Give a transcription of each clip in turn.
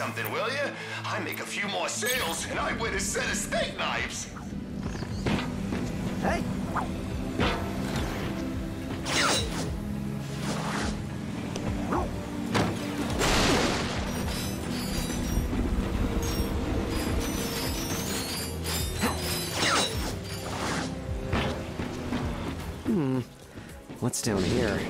something, will you? I make a few more sales and I win a set of steak knives. Hey! What's down here?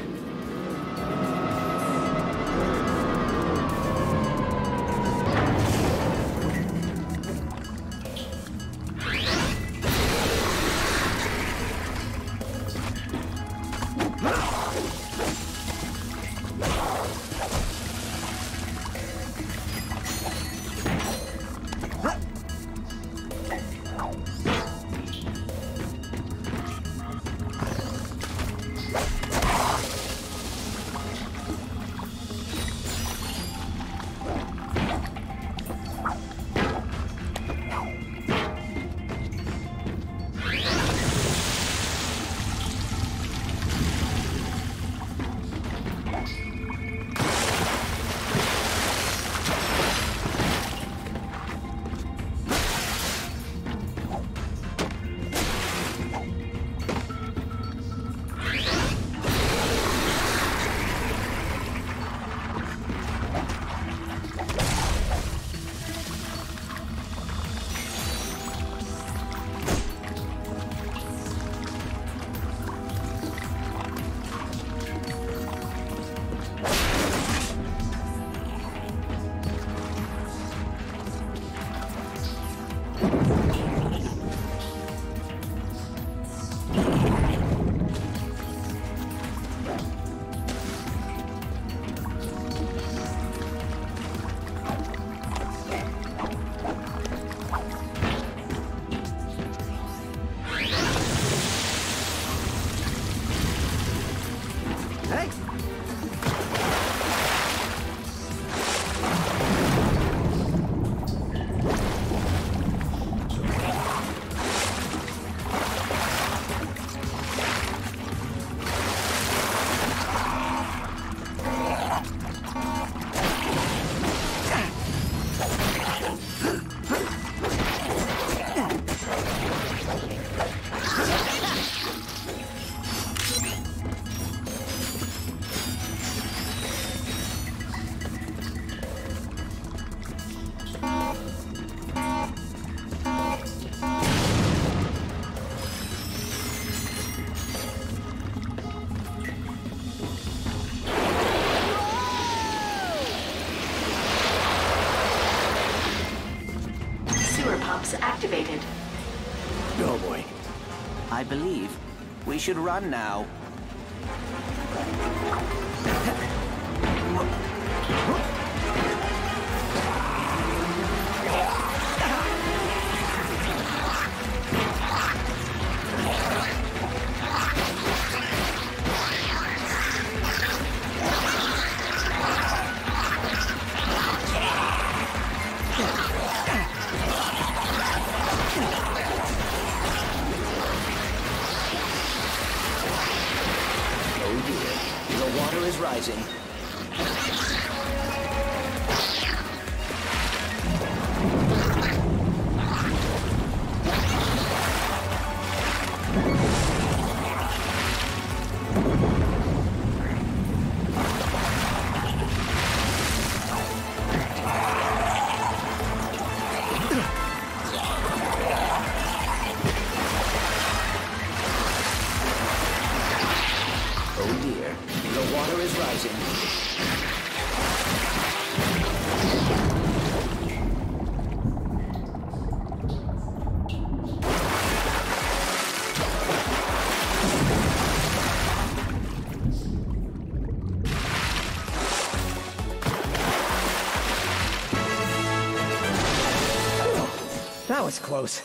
Activated. Oh boy. I believe we should run now. That was close.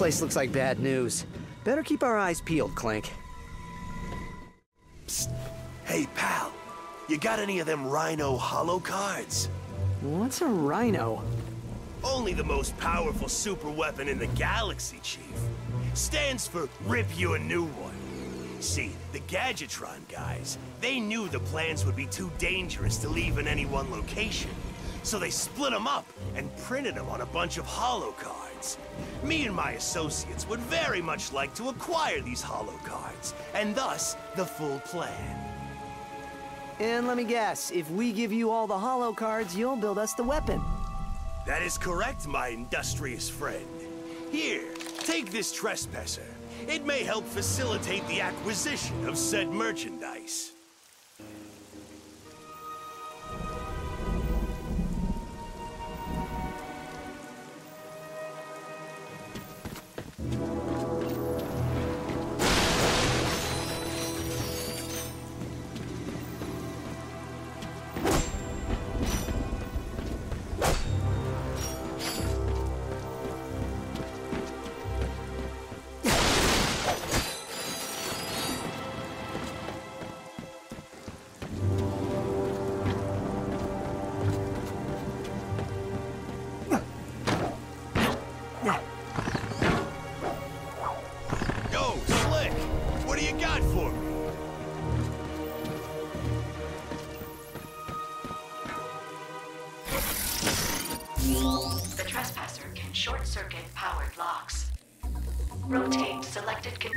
place looks like bad news. Better keep our eyes peeled, Clank. Psst. Hey, pal. You got any of them Rhino holo cards? What's a Rhino? Only the most powerful super weapon in the galaxy, Chief. Stands for Rip You a New One. See, the Gadgetron guys, they knew the plans would be too dangerous to leave in any one location. So they split them up and printed them on a bunch of holo cards. Me and my associates would very much like to acquire these holo cards, and thus the full plan. And let me guess, if we give you all the holo cards, you'll build us the weapon. That is correct, my industrious friend. Here, take this trespasser. It may help facilitate the acquisition of said merchandise.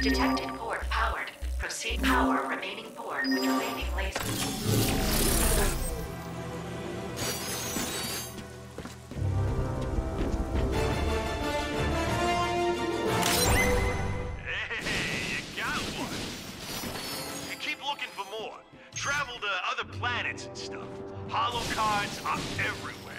Detected board powered. Proceed power remaining board with remaining laser. Hey, you got one. You keep looking for more. Travel to other planets and stuff. Holo cards are everywhere.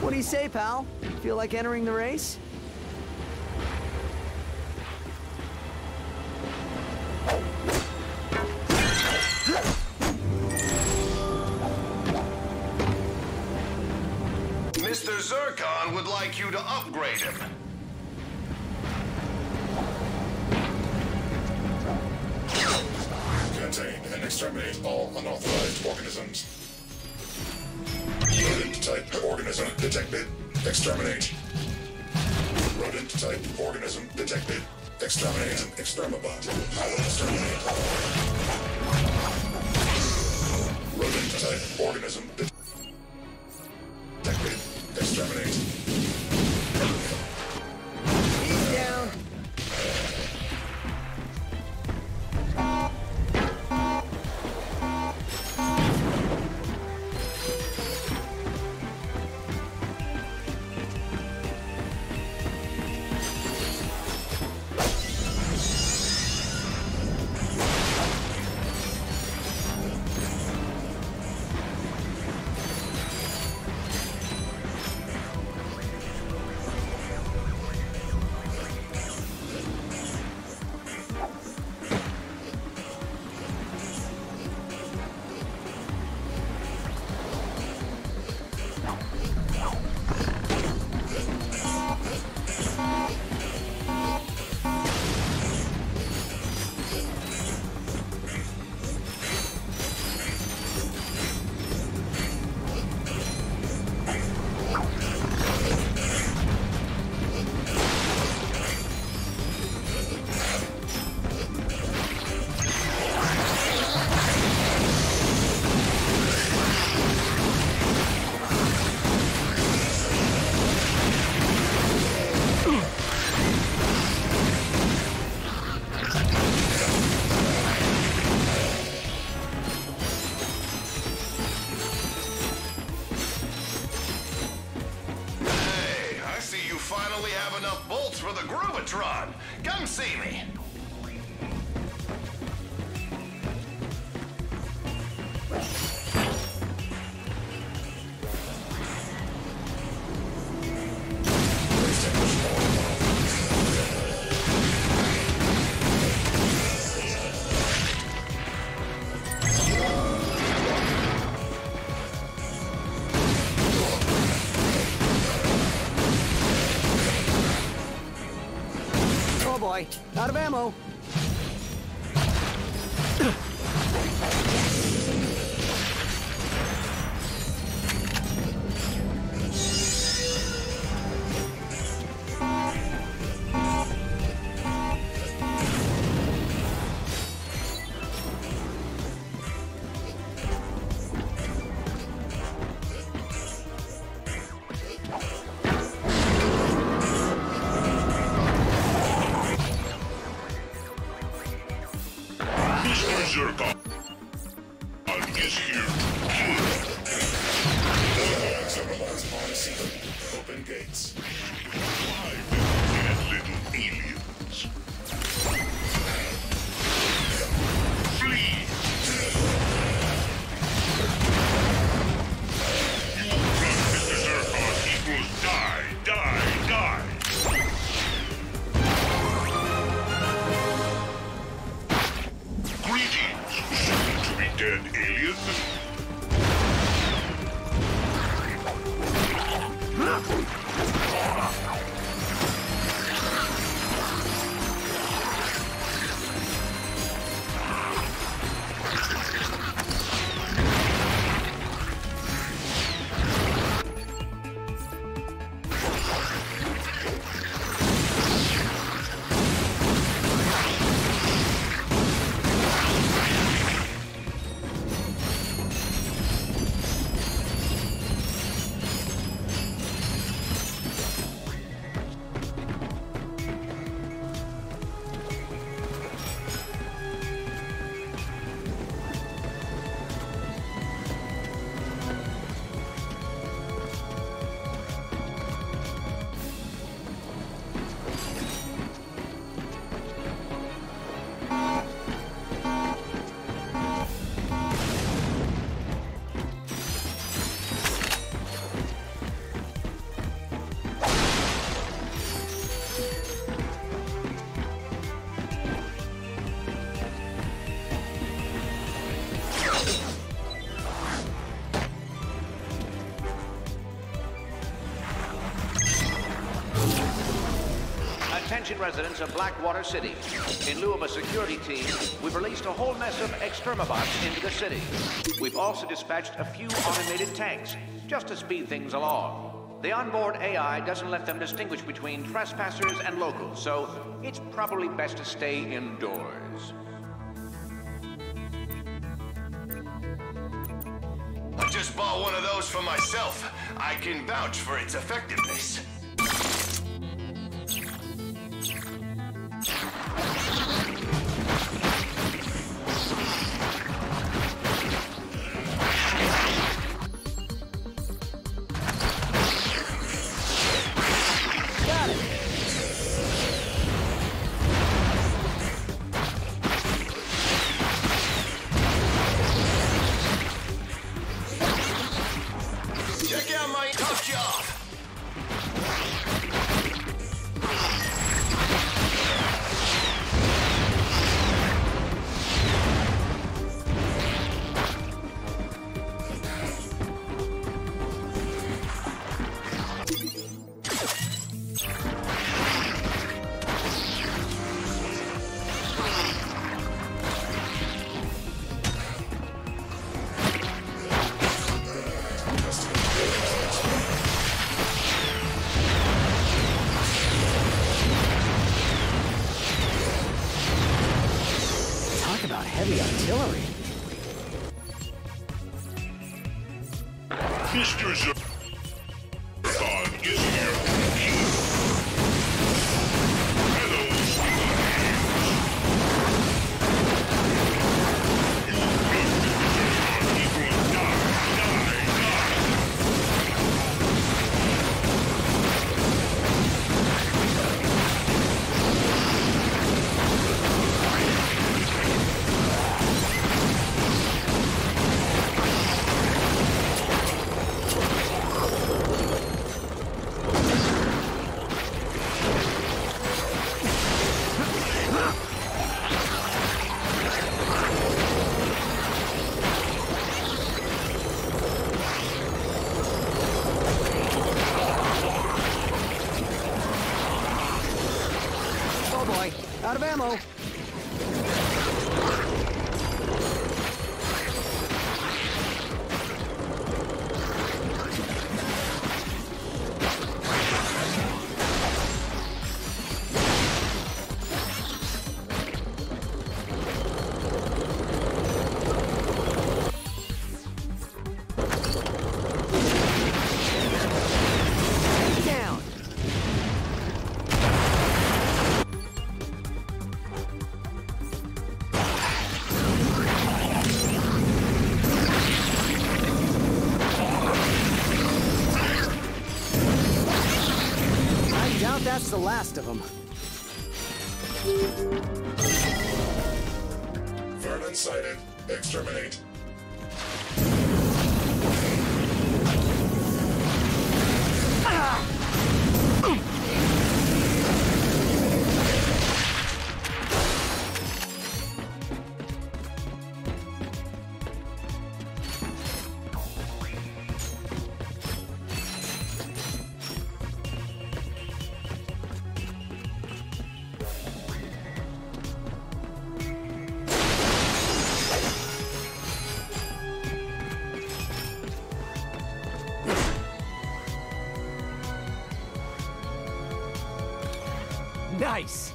What do you say, pal? Feel like entering the race? Mr. Zircon would like you to upgrade him. Contain and exterminate all unauthorized organisms. Type organism detected. Exterminate. Rodent type organism detected. Exterminate. Extermabot. I will exterminate. Rodent type organism detected. Exterminate. He's down. finally have enough bolts for the Groovitron. Come see me. Out of ammo. Residents of Blackwater City. In lieu of a security team, we've released a whole mess of exterminabots into the city. We've also dispatched a few automated tanks, just to speed things along. The onboard AI doesn't let them distinguish between trespassers and locals, so it's probably best to stay indoors. I just bought one of those for myself. I can vouch for its effectiveness. ammo. The last of them. Vermin sighted. Exterminate. Nice!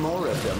More of them.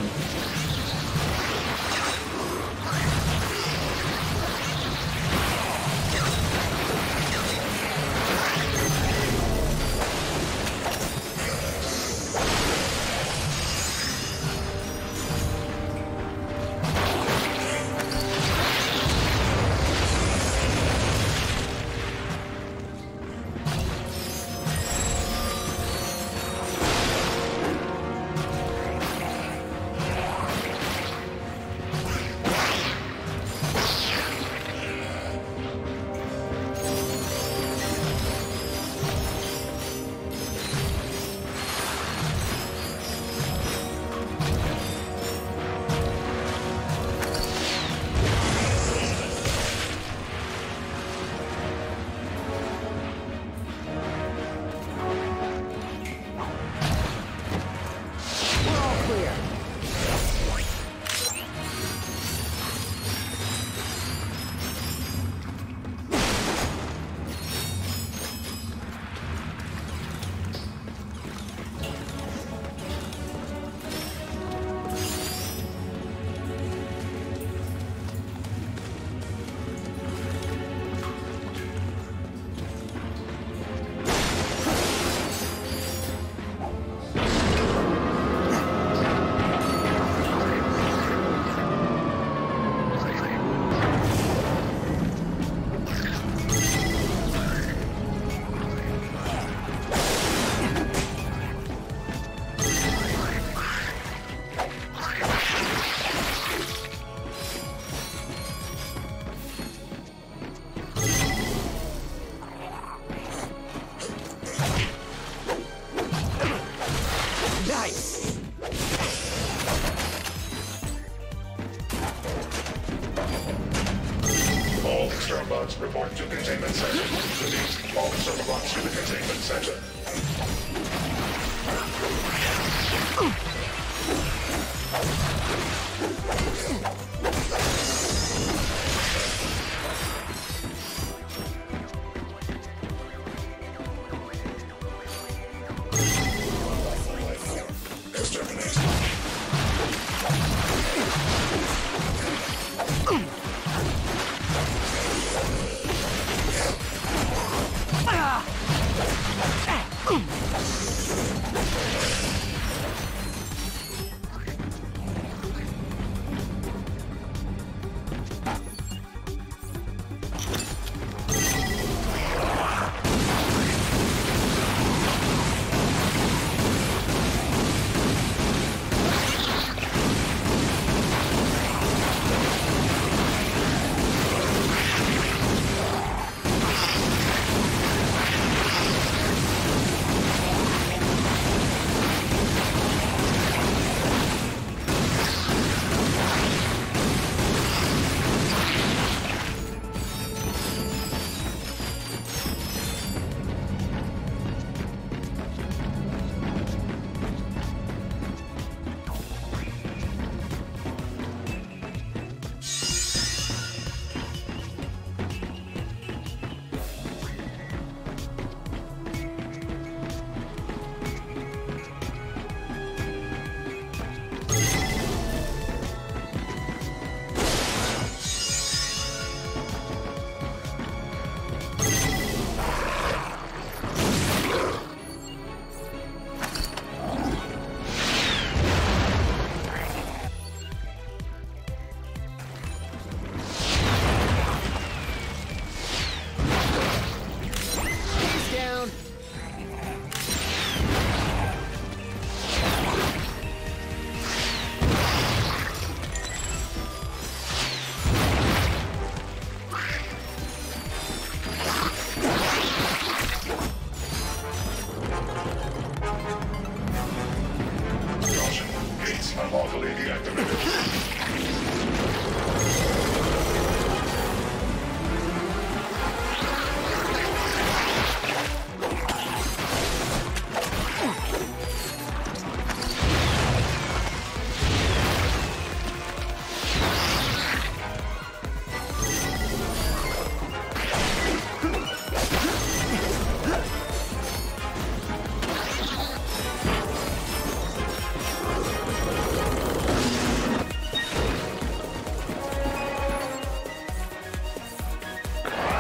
Center. Release all Autobots to the containment center.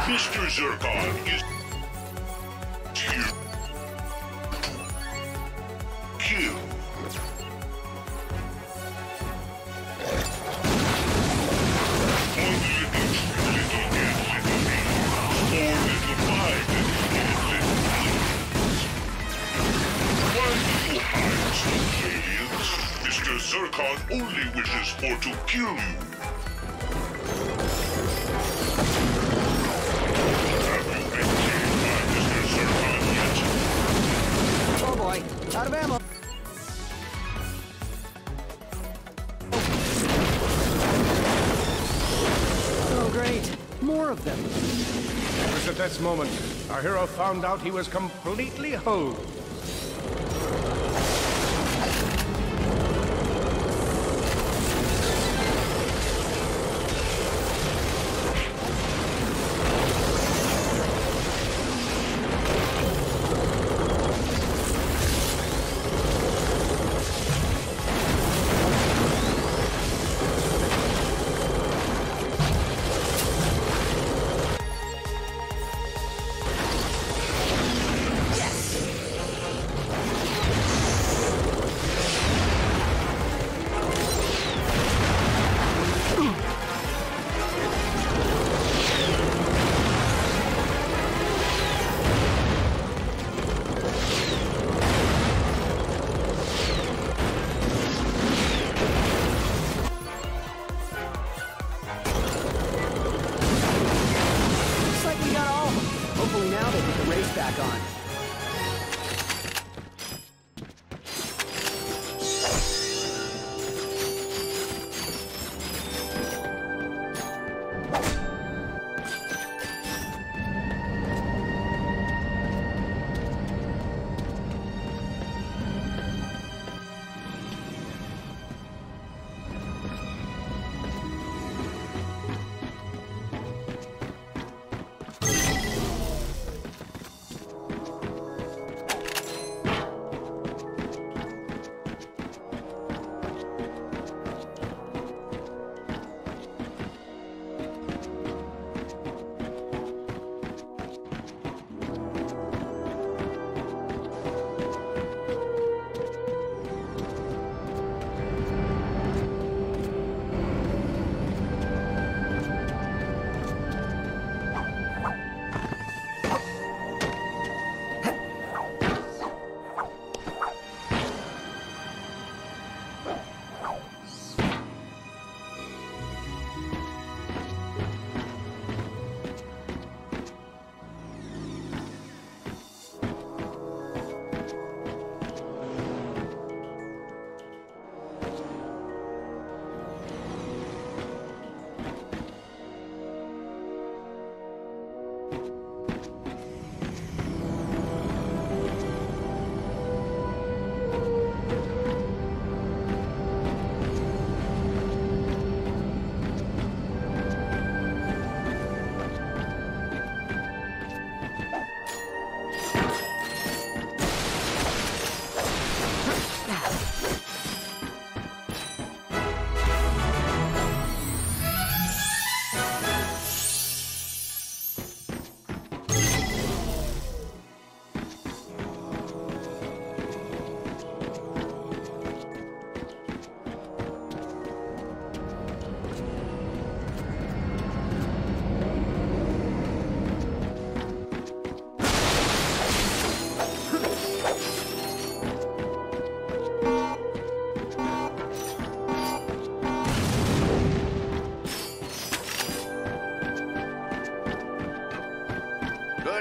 Mr. Zircon is here. Q. Mr. Zircon only wishes for to kill you. Out of ammo. Oh, great. More of them. It was at this moment our hero found out he was completely whole.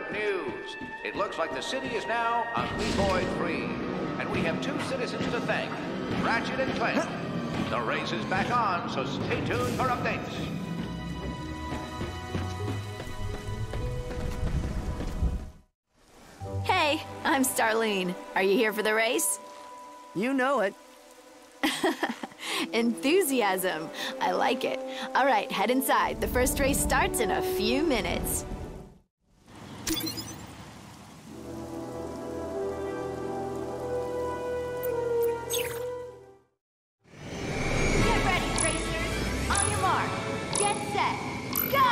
good news. It looks like the city is now on Void Free, and we have two citizens to thank, Ratchet and Clank. The race is back on, so stay tuned for updates. Hey, I'm Starlene. Are you here for the race? You know it. Enthusiasm. I like it. All right, head inside. The first race starts in a few minutes. Get ready, racers. On your mark. Get set. Go!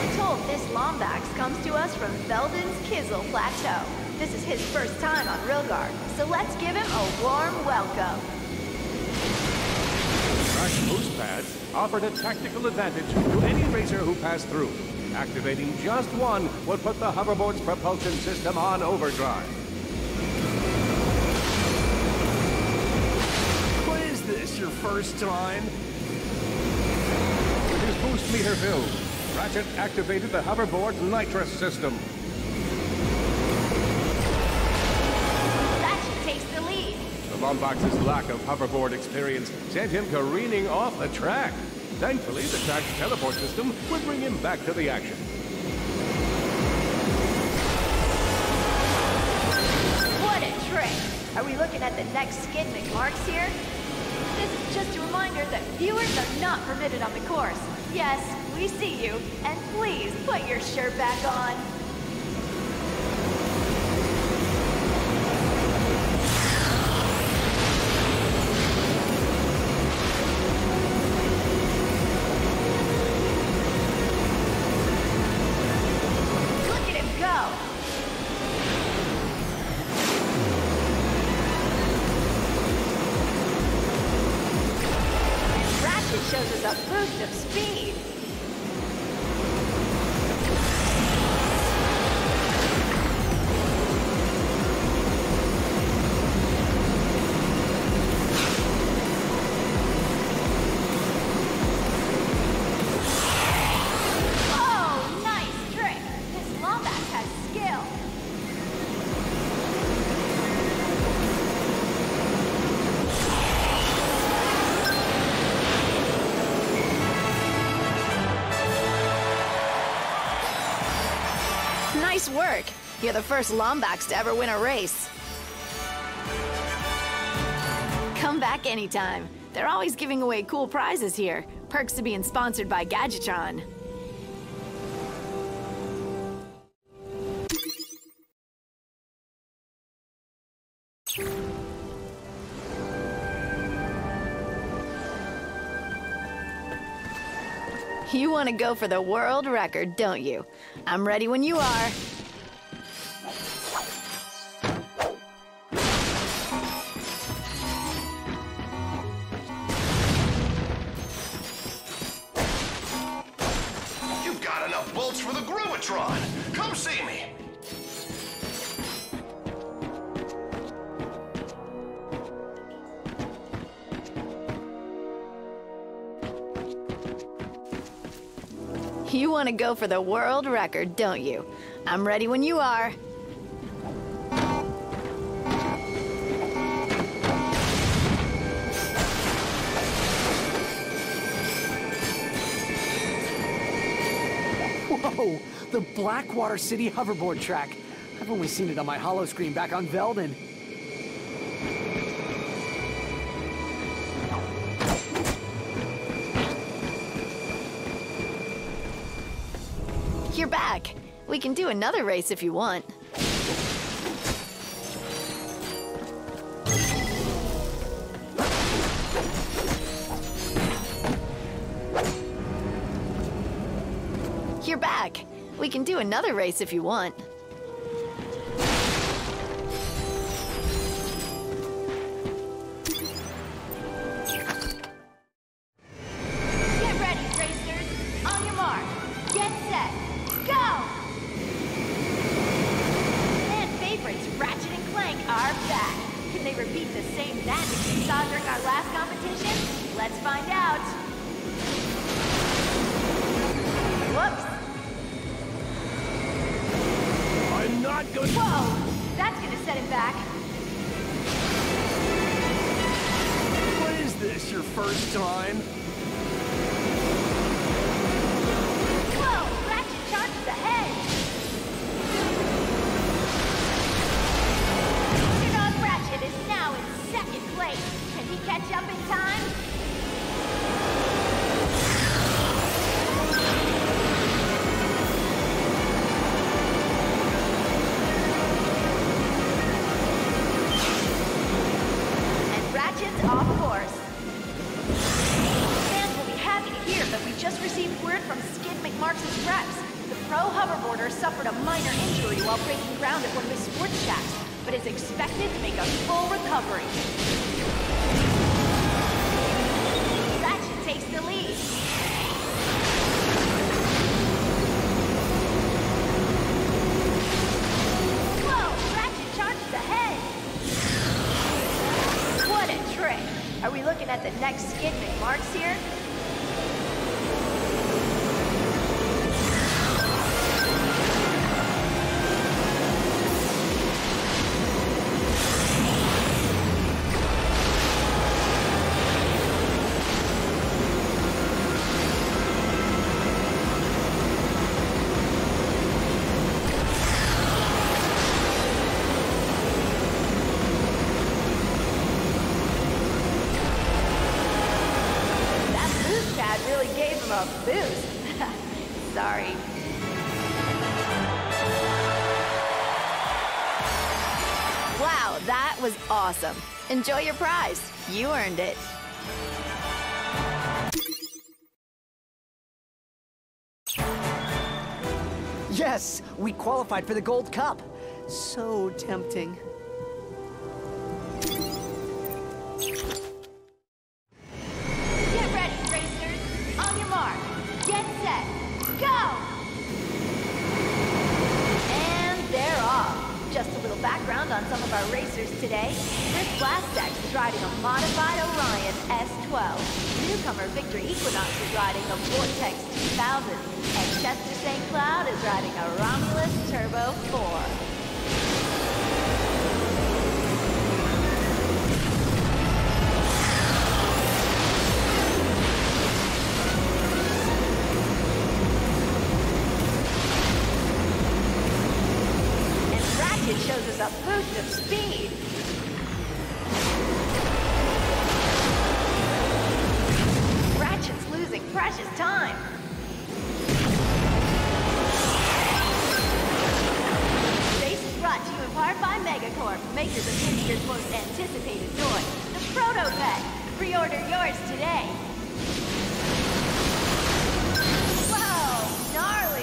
I'm told this Lombax comes to us from Veldin's Kizzle Plateau. This is his first time on Rilgar, so let's give him a warm welcome. Drek boost pads offered a tactical advantage to any racer who passed through. Activating just one would put the hoverboard's propulsion system on overdrive. What is this, your first time? With his boost meter filled, Ratchet activated the hoverboard's nitrous system. Lombax's lack of hoverboard experience sent him careening off the track. Thankfully, the track's teleport system would bring him back to the action. What a trick! Are we looking at the next Skidmic marks here? This is just a reminder that viewers are not permitted on the course. Yes, we see you, and please put your shirt back on. Nice work! You're the first Lombax to ever win a race. Come back anytime. They're always giving away cool prizes here. Perks to being sponsored by Gadgetron. You want to go for the world record, don't you? I'm ready when you are. You've got enough bolts for the Groovitron. Come see me. You want to go for the world record, don't you? I'm ready when you are. Whoa! The Blackwater City hoverboard track. I've only seen it on my holo screen back on Veldin. You're back. We can do another race if you want. You're back. We can do another race if you want. going. Whoa! That's gonna set him back. What is this, your first time? Whoa! Ratchet charges ahead! Mr. Ratchet is now in second place. Can he catch up in time? Suffered a minor injury while breaking ground at one of his sports shacks, but is expected to make a full recovery. Ratchet takes the lead. Whoa! Ratchet charges ahead! What a trick! Are we looking at the next Skidman Marks here? Awesome. Enjoy your prize. You earned it. Yes, we qualified for the Gold Cup. So tempting. Get ready, racers. On your mark. Get set. Go! And they're off. Just a little background on some of our racers today. Chris Blastax is riding a modified Orion S12. Newcomer Victor Equinox is riding a Vortex 2000. And Chester St. Cloud is riding a Romulus Turbo 4. A boost of speed. Ratchet's losing precious time. Race is brought to you in part by Megacorp, makers of history's most anticipated toy, the Proto-Pet. Pre-order yours today. Whoa, gnarly.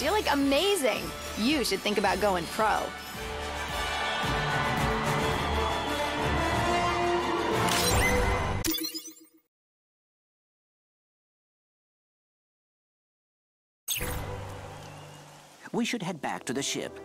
You're like amazing. You should think about going pro. We should head back to the ship.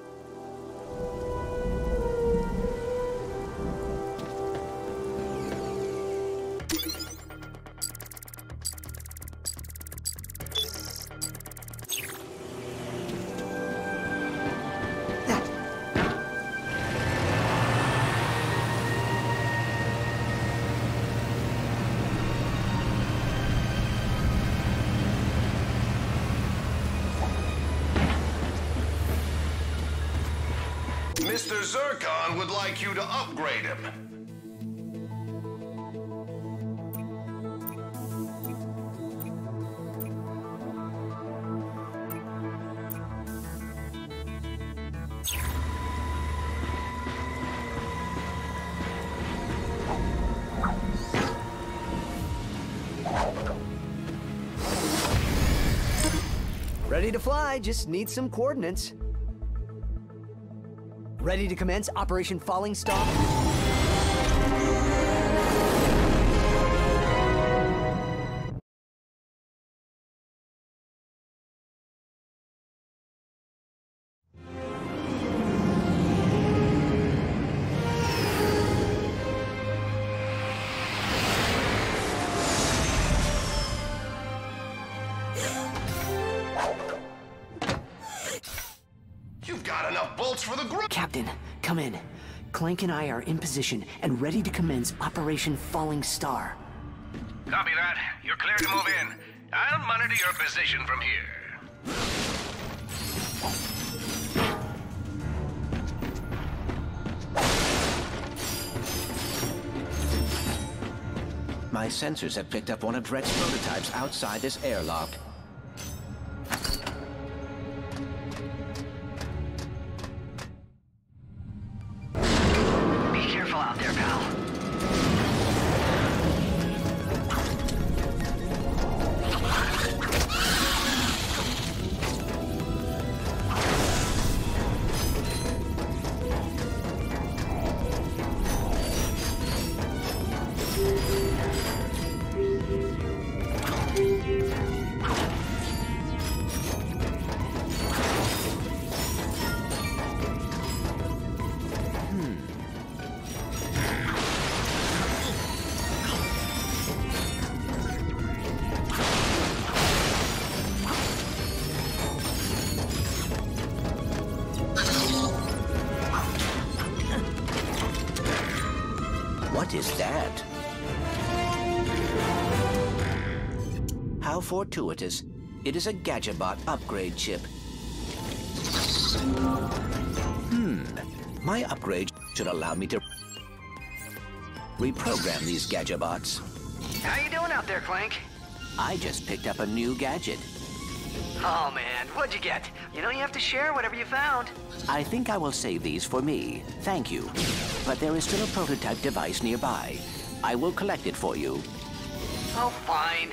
Mr. Zircon would like you to upgrade him. Ready to fly, just need some coordinates. Ready to commence Operation Falling Star? Captain, come in. Clank and I are in position and ready to commence Operation Falling Star. Copy that. You're clear to move in. I'll monitor your position from here. My sensors have picked up one of Drek's prototypes outside this airlock. Fortuitous. It is a Gadgetbot upgrade chip. My upgrade should allow me to reprogram these Gadgetbots. How you doing out there, Clank? I just picked up a new gadget. Oh man, what'd you get? You know you have to share whatever you found. I think I will save these for me. Thank you. But there is still a prototype device nearby. I will collect it for you. Oh, fine.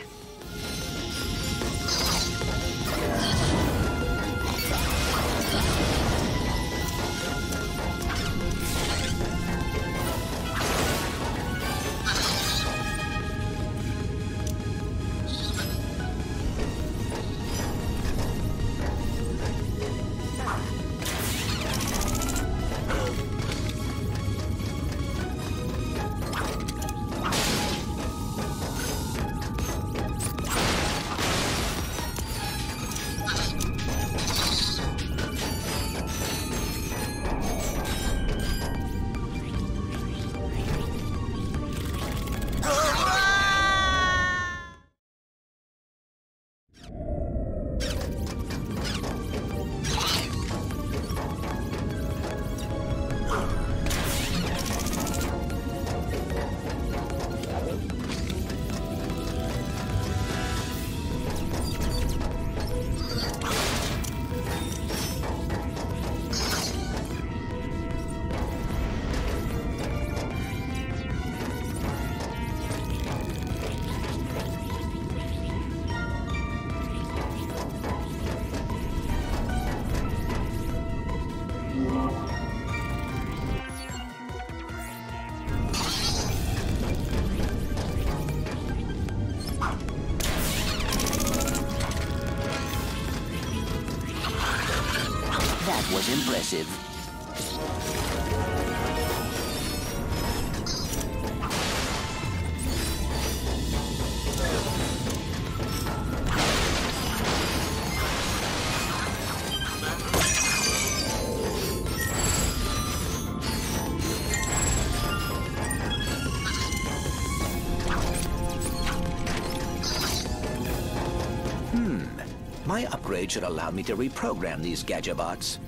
Impressive. My upgrade should allow me to reprogram these Gadgetbots.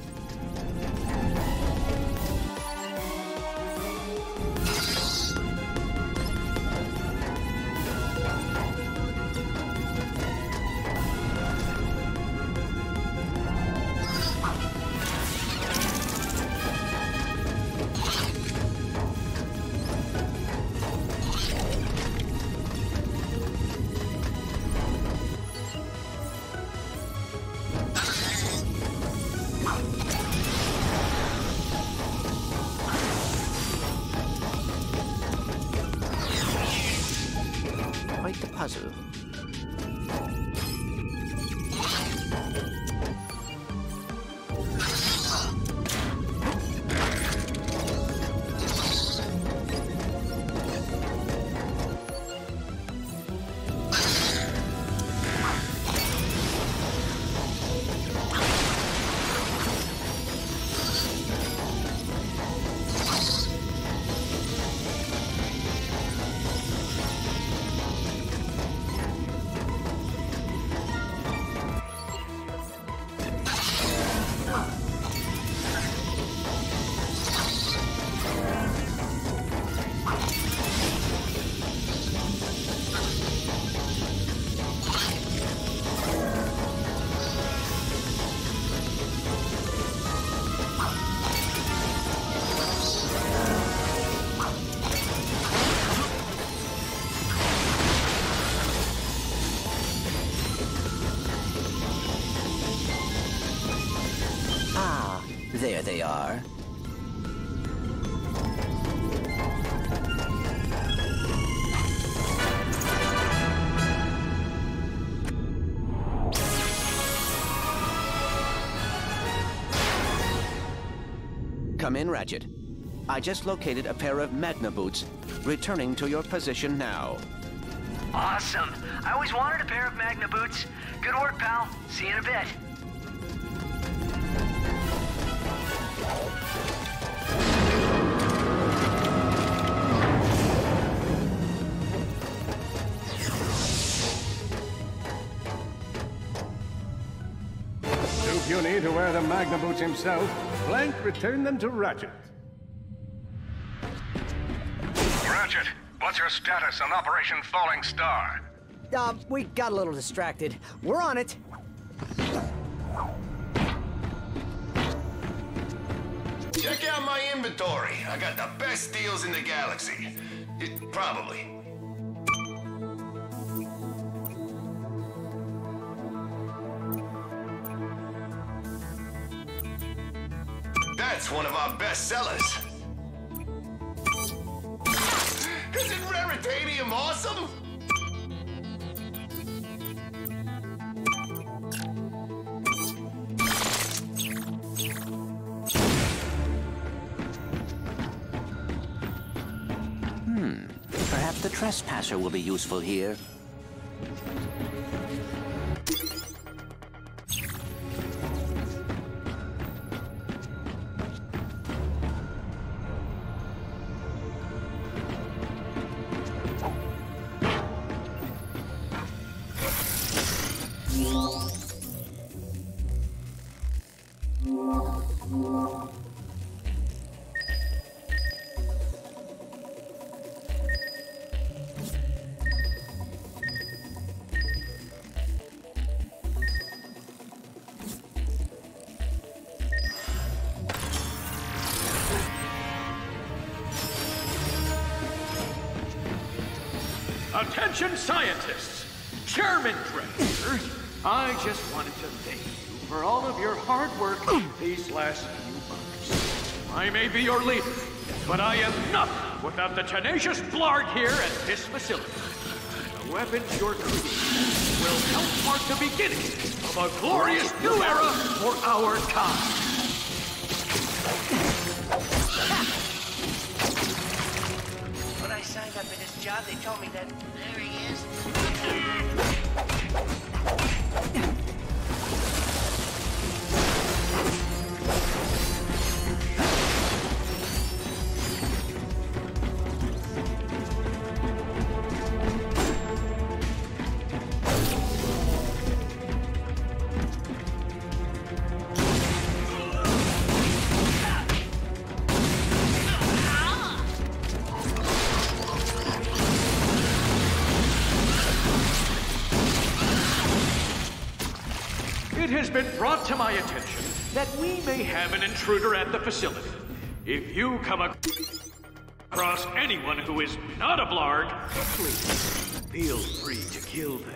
Come in, Ratchet. I just located a pair of Magna boots. Returning to your position now. Awesome. I always wanted a pair of Magna boots. Good work, pal. See you in a bit. Too puny to wear the Magna boots himself, Blank returned them to Ratchet. Ratchet, what's your status on Operation Falling Star? We got a little distracted. We're on it. Check out my inventory. I got the best deals in the galaxy. Probably. That's one of our best sellers. Isn't Raritanium awesome? Perhaps the trespasser will be useful here. Attention scientists, Chairman Director, I just wanted to thank you for all of your hard work these last few months. I may be your leader, but I am nothing without the tenacious Blarg here at this facility. The weapons you're creating will help mark the beginning of a glorious new era for our time. Up in his job, they told me that there he is. Been brought to my attention that we may have an intruder at the facility. If you come across anyone who is not a Blarg, please feel free to kill them.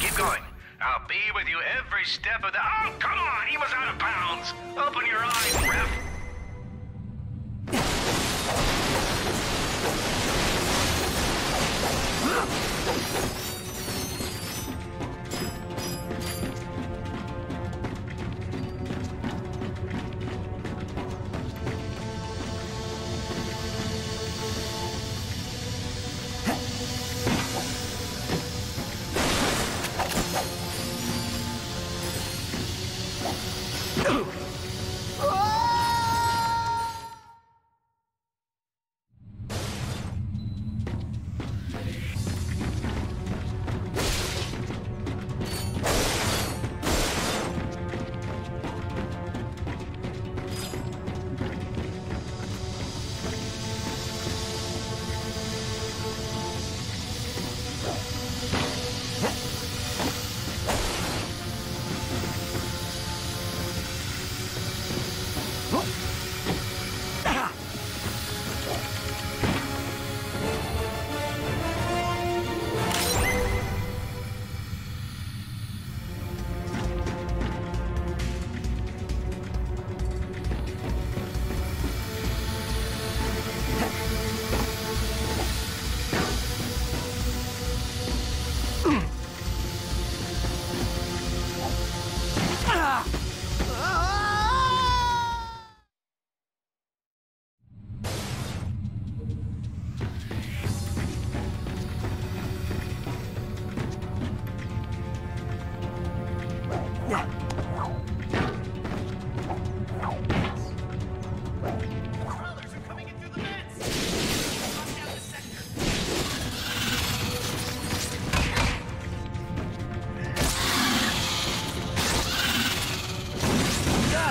Keep going. I'll be with you every step of the... Oh, come on! He was out of bounds! Open your eyes, ref!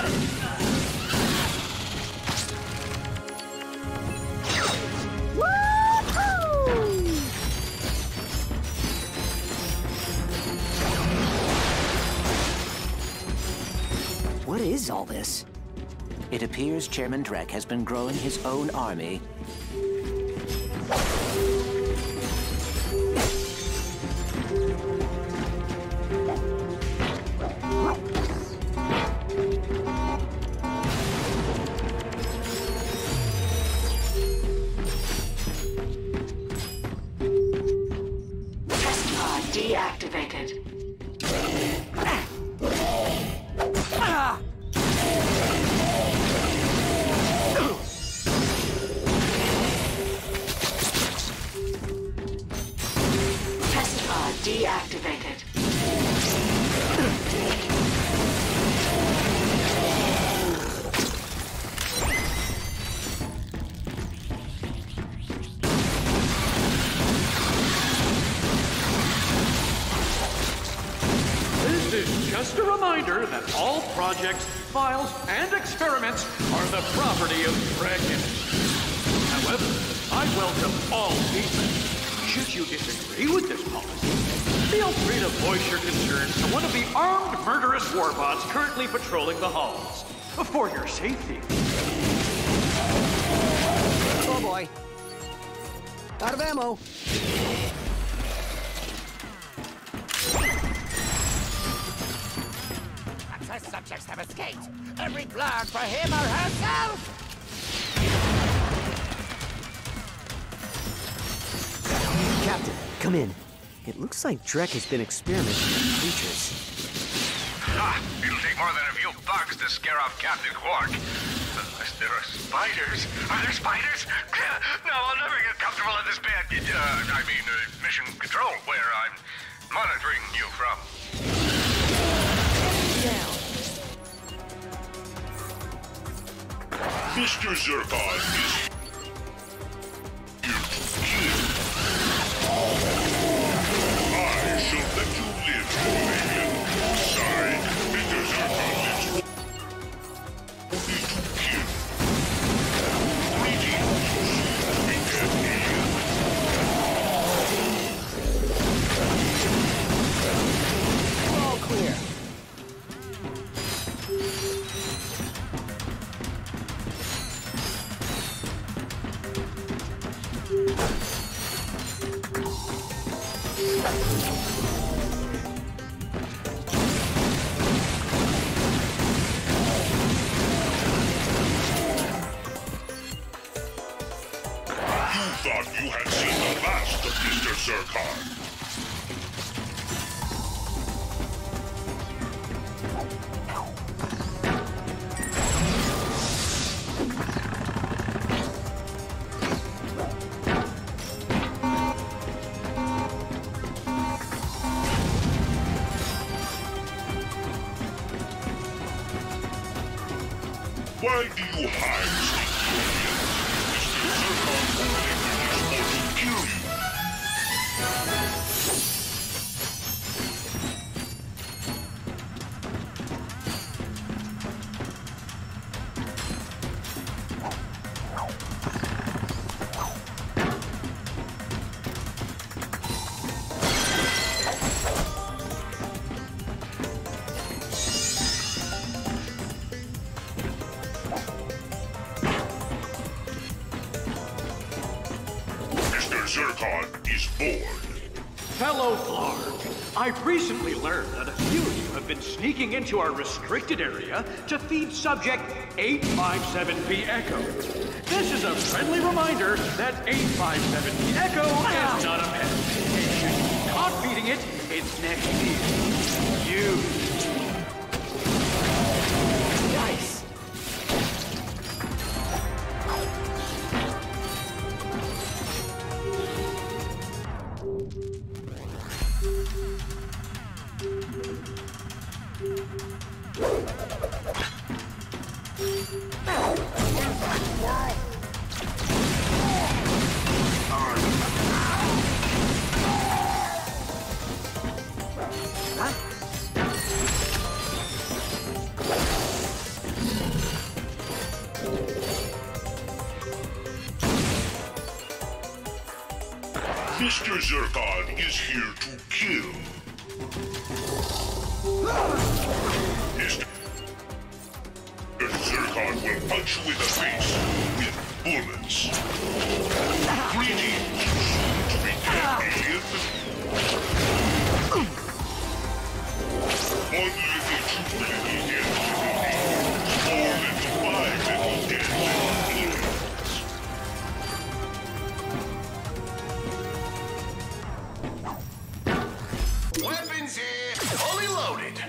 Got it! Woohoo! What is all this? It appears Chairman Drek has been growing his own army. Projects, files, and experiments are the property of Dragon. However, I welcome all feedback. Should you disagree with this policy, feel free to voice your concerns to one of the armed murderous warbots currently patrolling the halls. For your safety. Oh boy. Out of ammo. Subjects have escaped. Every Blarg for him or herself! Captain, come in. It looks like Drek has been experimenting with creatures. It'll take more than a few bugs to scare off Captain Quark. Unless there are spiders. Are there spiders? No, I'll never get comfortable in this bed. Mission Control, where I'm monitoring you from. Mr. Zircon is here to kill. I shall let you live, Alien. Signed, Mr. Zircon is only to kill. Greetings, wicked alien. All clear. Why do you hide, Mr. Zircon? Mr. Zircon will kill you. I've recently learned that a few of you have been sneaking into our restricted area to feed subject 857P Echo. This is a friendly reminder that 857P Echo is not a pet. If you stop feeding it, its next meal. You. Nice. Mr. Zircon is here to kill. Mr. Zircon will punch you in the face with bullets. Greetings, soon-to-be-dead alien. One little two little dead aliens. Four little five little dead aliens. Weapons here, fully loaded.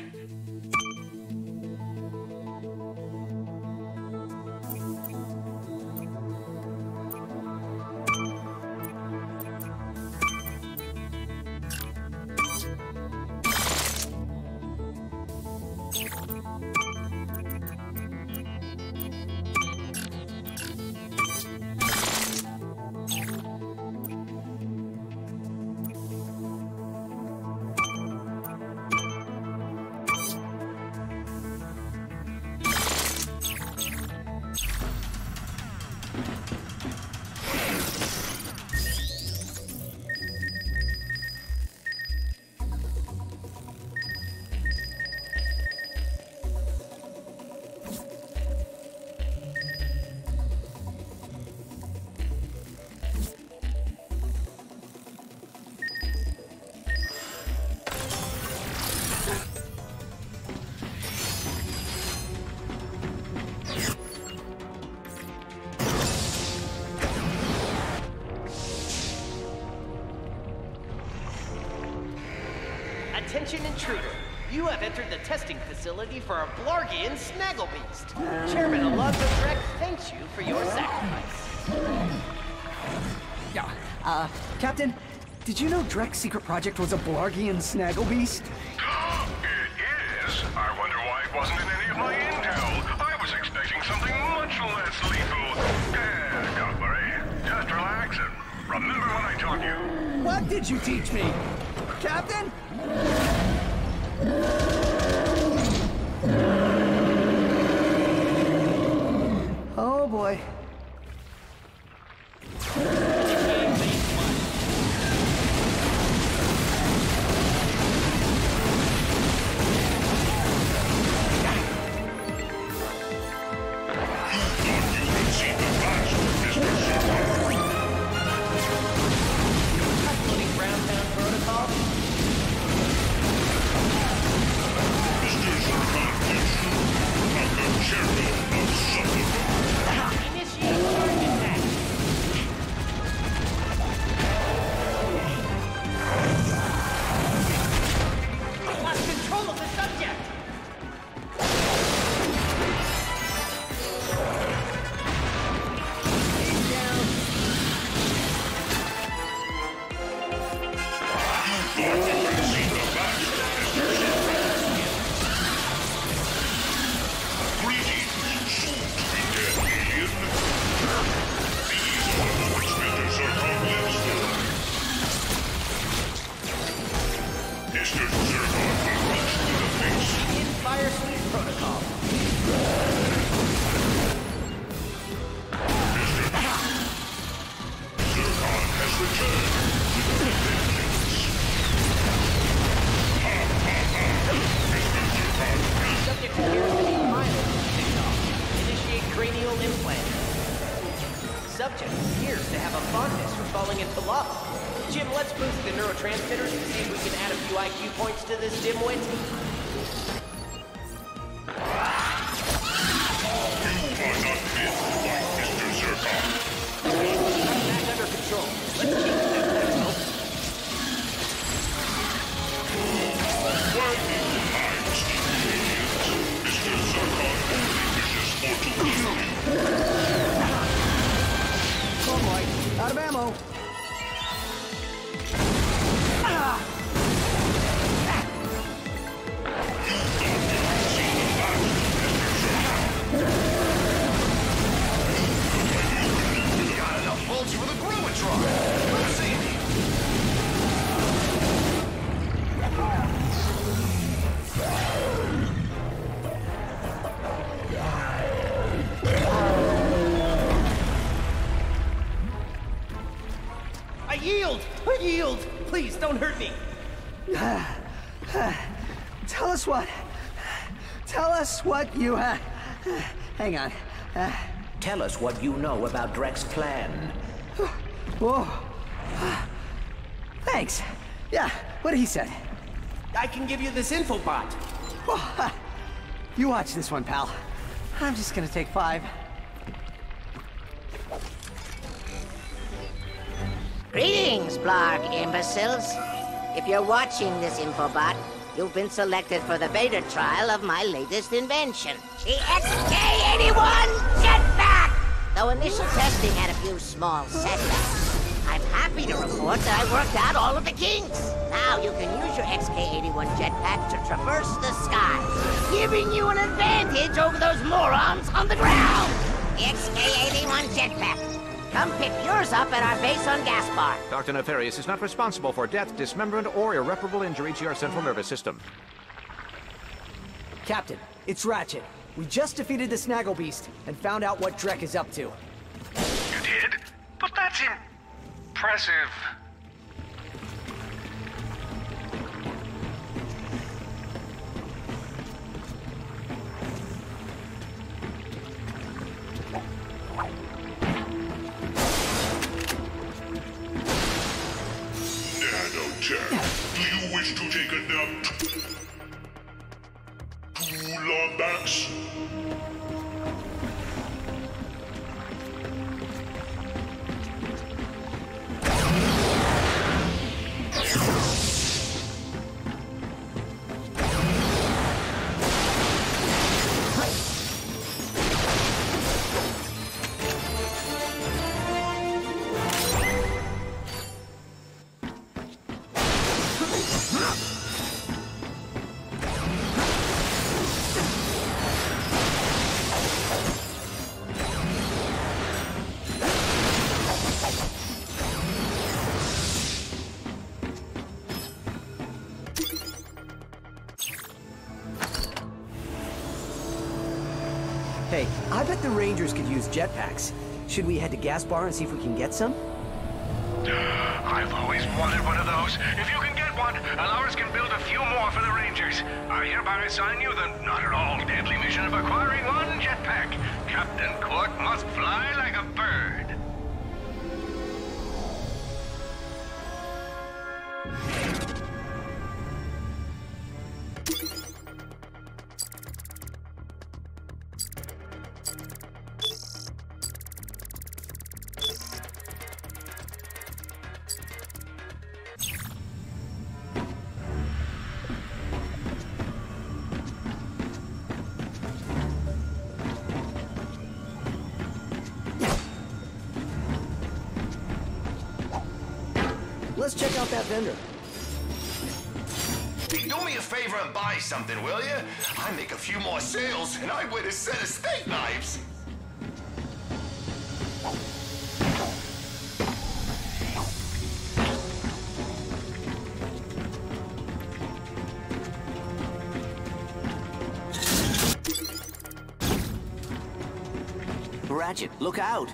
Attention intruder, you have entered the testing facility for a Blargian snaggle beast. Chairman Alonzo Drek thanks you for your sacrifice. Yeah, Captain, did you know Drek's secret project was a Blargian snaggle beast? It is. I wonder why it wasn't in any of my intel. I was expecting something much less lethal. Don't worry. Just relax and remember when I taught you. What did you teach me? Captain? Oh boy. Please, don't hurt me. Tell us what you hang on. Tell us what you know about Drek's plan. Whoa. Thanks. Yeah, what he said. I can give you this info bot. You watch this one, pal. I'm just gonna take 5. Greetings, Blarg imbeciles. If you're watching this infobot, you've been selected for the beta trial of my latest invention, the XK-81 jetpack! Though initial testing had a few small setbacks, I'm happy to report that I worked out all of the kinks. Now you can use your XK-81 jetpack to traverse the sky, giving you an advantage over those morons on the ground! The XK-81 jetpack. Come pick yours up at our base on Gaspar. Dr. Nefarious is not responsible for death, dismemberment, or irreparable injury to your central nervous system. Captain, it's Ratchet. We just defeated the snaggle beast and found out what Drek is up to. You did? But that's impressive. Do you wish to take a nap to Lombax? I bet the Rangers could use jetpacks. Should we head to Gaspar and see if we can get some? I've always wanted one of those. If you can get one, Alowers can build a few more for the Rangers. I hereby assign you the not at all deadly mission of acquiring one jetpack. Captain Quark must fly like a bird. Let's check out that vendor. Hey, do me a favor and buy something, will you? I make a few more sales and I win a set of steak knives. Ratchet, look out!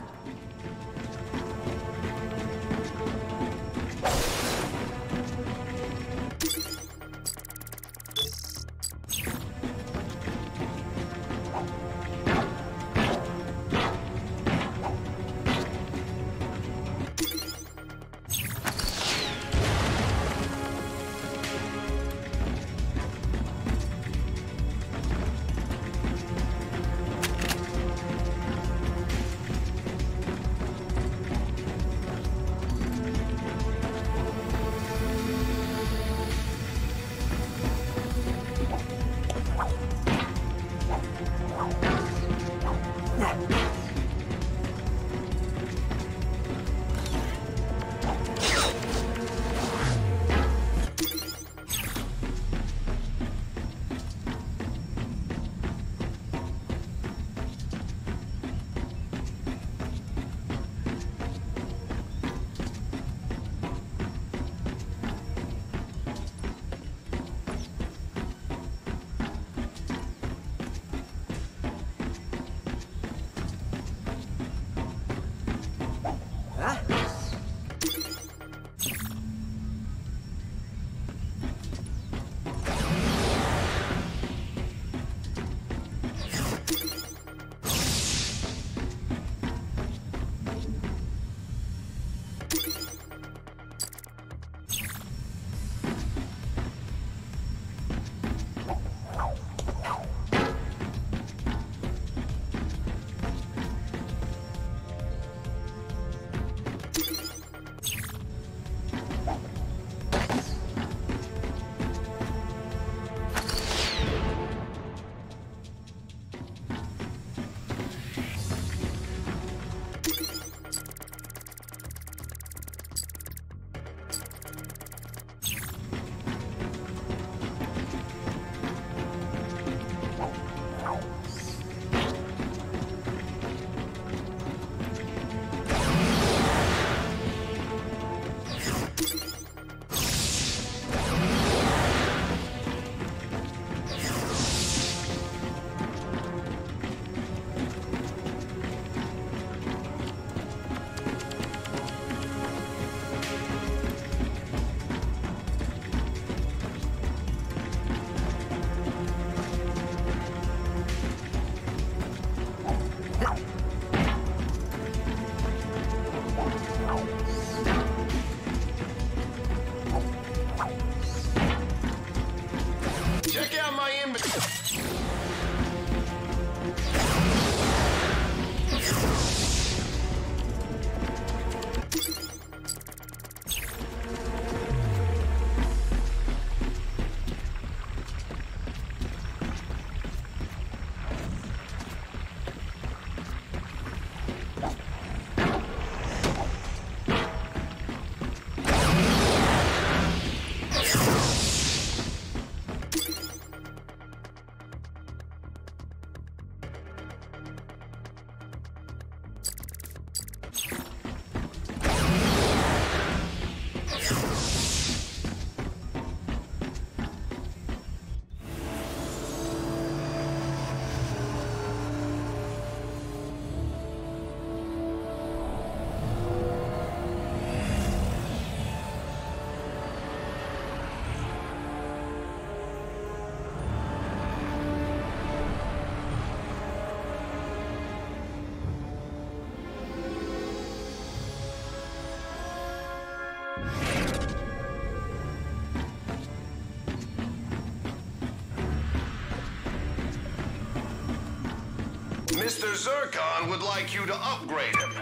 Mr. Zircon would like you to upgrade him.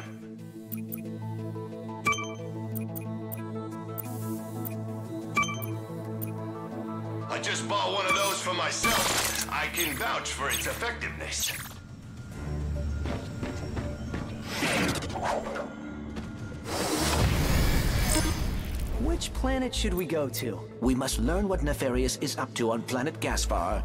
I just bought one of those for myself. I can vouch for its effectiveness. Which planet should we go to? We must learn what Nefarious is up to on planet Gaspar.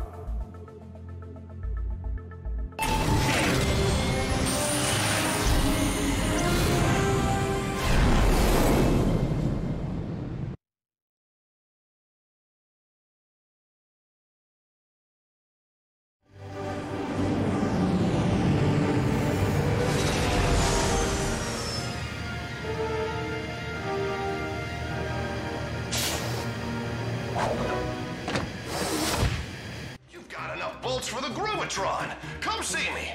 For the Groovitron. Come see me.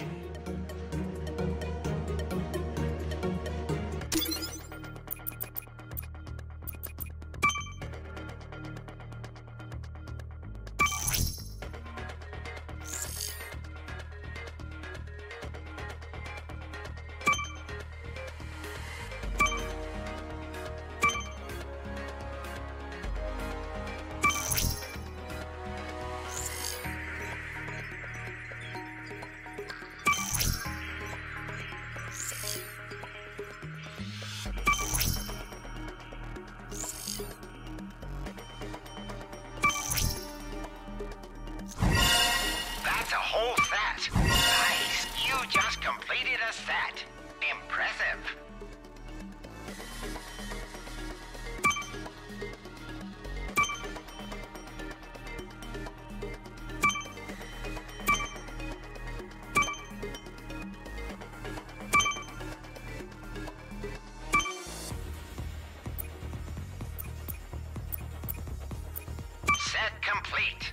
Complete.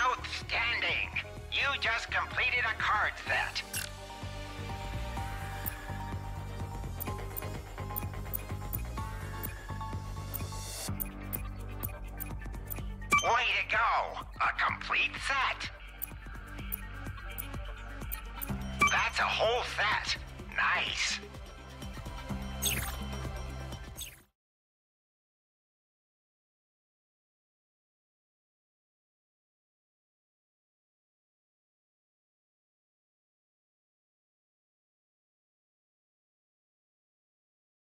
Outstanding. You just completed a card set. Way to go. A complete set. That's a whole set. Nice.